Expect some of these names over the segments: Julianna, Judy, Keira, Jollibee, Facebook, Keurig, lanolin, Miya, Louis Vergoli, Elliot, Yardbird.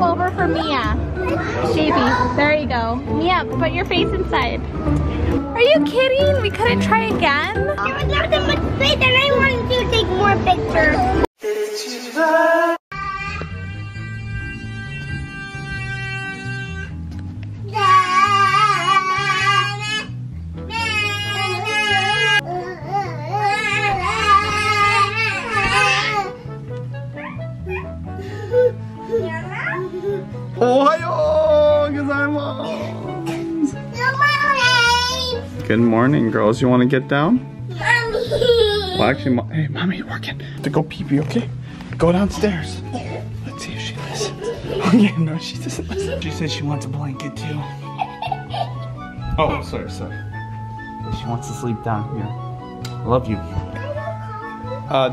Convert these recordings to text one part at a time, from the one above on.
move over for Miya. Shapey, there you go. Miya, put your face inside. Are you kidding? We couldn't try again? There was not so much space and I wanted to take more pictures. Good morning, girls. You want to get down? Mommy. Well, actually, hey, mommy's working. To go pee pee, okay? Go downstairs. Let's see if she listens. Oh yeah, no, she doesn't listen. She says she wants a blanket too. Oh, sorry. She wants to sleep down here. I love you.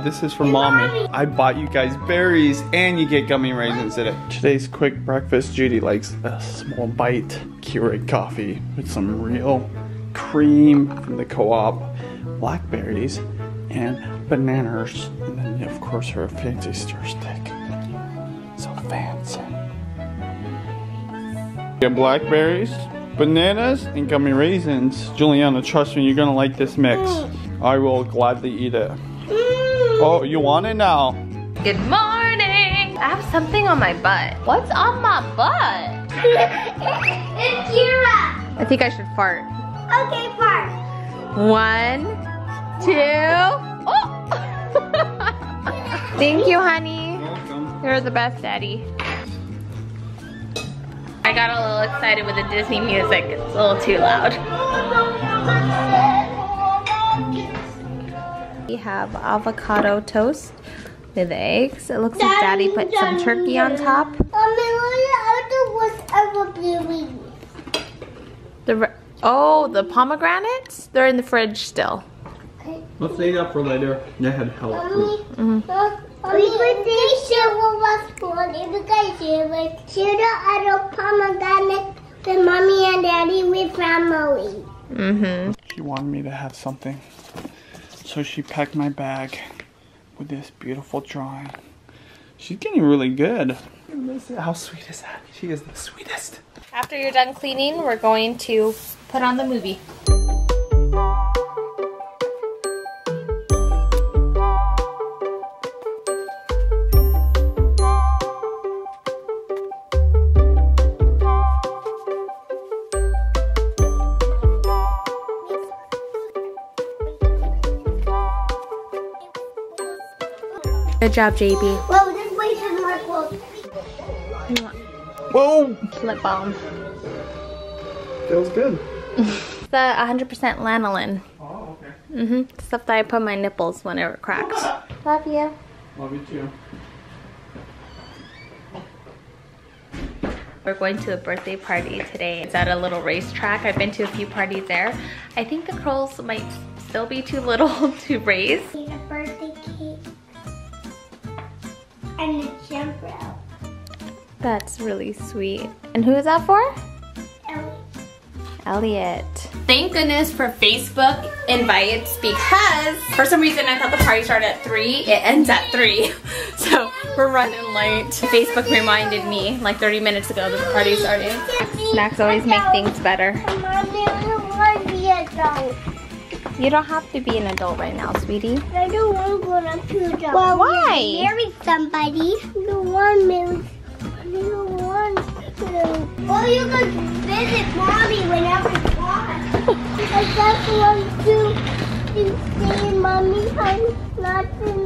This is for mommy. I bought you guys berries and you get gummy raisins today. Today's quick breakfast. Judy likes a small bite Keurig coffee with some real cream from the co-op, blackberries, and bananas. And then, of course, her fancy stir stick. So fancy. You got blackberries, bananas, and gummy raisins. Julianna, trust me, you're gonna like this mix. I will gladly eat it. Oh, you want it now? Good morning! I have something on my butt. What's on my butt? It's Keira! I think I should fart. Okay, fart. 1, 2, oh! Thank you, honey. You're the best, daddy. I got a little excited with the Disney music. It's a little too loud. We have avocado toast with eggs. It looks like Daddy put some turkey on top. The pomegranates? They're in the fridge still. Let's save that for later. They had hell of pomegranate with Mommy and Daddy with family. She wanted me to have something. So she packed my bag with this beautiful drawing. She's getting really good. How sweet is that? She is the sweetest. After you're done cleaning, we're going to put on the movie. Good job, JB. Whoa, this place is more close. Whoa! Lip balm. Feels good. It's 100% lanolin. Oh, okay. Stuff that I put my nipples whenever it cracks. Love you. Love you too. We're going to a birthday party today. It's at a little racetrack. I've been to a few parties there. I think the girls might still be too little to race. A birthday cake. And a jump rope. That's really sweet. And who is that for? Elliot. Thank goodness for Facebook invites, because for some reason I thought the party started at 3. It ends at 3. So we're running late. Facebook reminded me like 30 minutes ago that the party started. Snacks always make things better. You don't have to be an adult right now, sweetie. I don't want to grown up to adult. Well, why? Marry somebody. You don't want to marry. You don't want to. Well, you can visit mommy whenever you want. I just want to stay in mommy's house, not in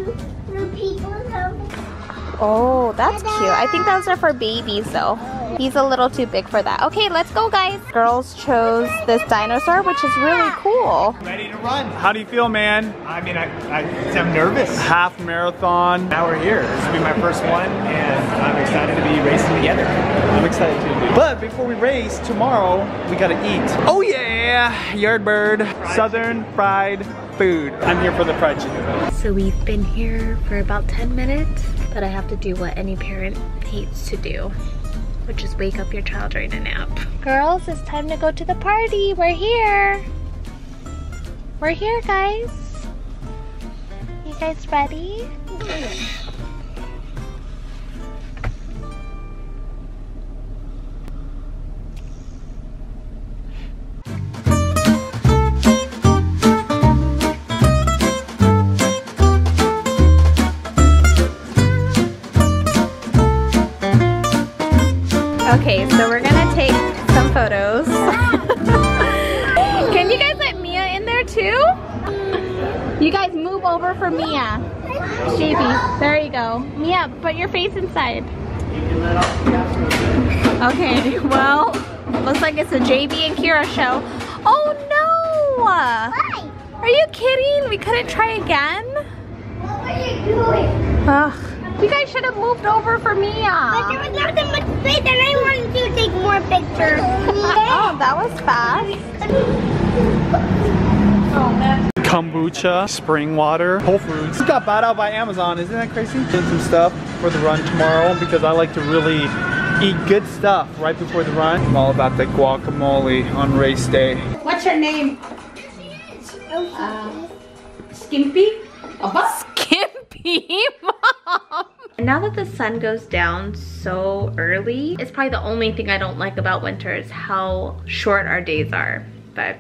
the people's house. Oh, that's cute. I think those are for babies, though. He's a little too big for that. Okay, let's go, guys. Girls chose this dinosaur, which is really cool. Ready to run. How do you feel, man? I mean, I'm nervous. Half marathon. Now we're here. This will be my first one, and I'm excited to be racing together. I'm excited too. But before we race, tomorrow, we gotta eat. Oh yeah, Yardbird, Southern fried food. I'm here for the fried chicken. So we've been here for about 10 minutes, but I have to do what any parent hates to do. Which is wake up your child during a nap. Girls, it's time to go to the party. We're here. We're here, guys. You guys ready? Okay, so we're gonna take some photos. Can you guys let Miya in there too? You guys move over for Miya. Shavy, there you go. Miya, put your face inside. Okay, well, looks like it's a JB and Keira show. Oh no! Why? Are you kidding? We couldn't try again? What were you doing? Ugh. You guys should have moved over for Miya. But there was not that much space and I wanted to take more pictures. Oh, that was fast. Kombucha, spring water, Whole Foods. It got bought out by Amazon, isn't that crazy? Doing some stuff for the run tomorrow because I like to really eat good stuff right before the run. I'm all about the guacamole on race day. What's your name? Skimpy? Skimpy, Mom! Now that the sun goes down so early, it's probably the only thing I don't like about winter is how short our days are, but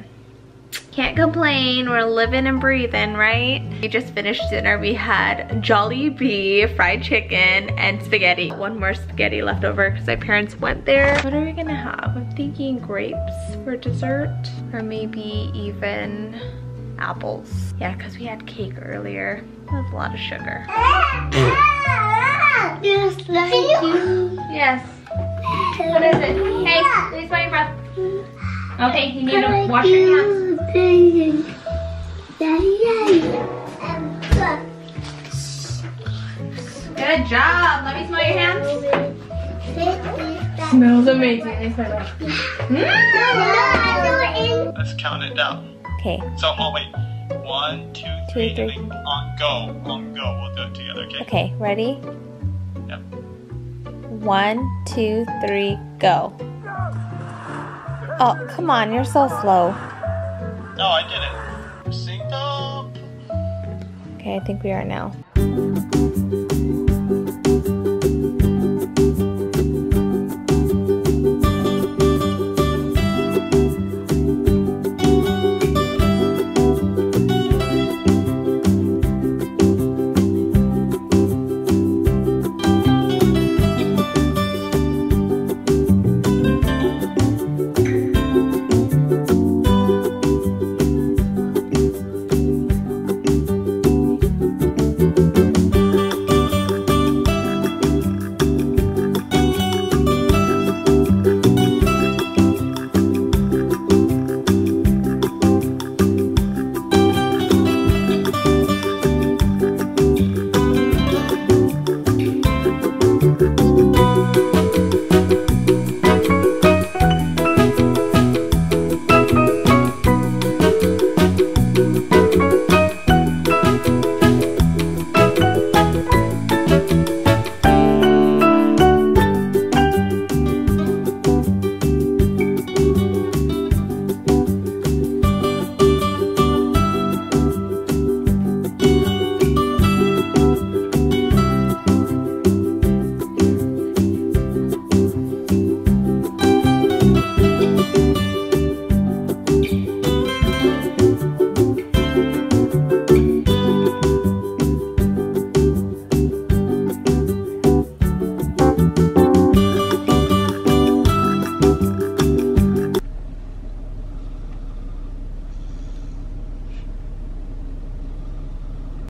can't complain, we're living and breathing, right? We just finished dinner. We had Jollibee, fried chicken, and spaghetti. One more spaghetti left over because my parents went there. What are we gonna have? I'm thinking grapes for dessert, or maybe even apples. Yeah, because we had cake earlier. That's a lot of sugar. Just like you. Yes. What is it? Hey, please hold your breath. Okay, you need to wash your hands. Good job. Let me smell your hands. Smells amazing. Let's count it down. Okay. So, oh wait. 1, 2, 3. Two, three. And then on go, we'll do it together, okay? Okay, ready? Yep. 1, 2, 3, go. Oh, come on. You're so slow. No, I did it. Synced up. Okay, I think we are now.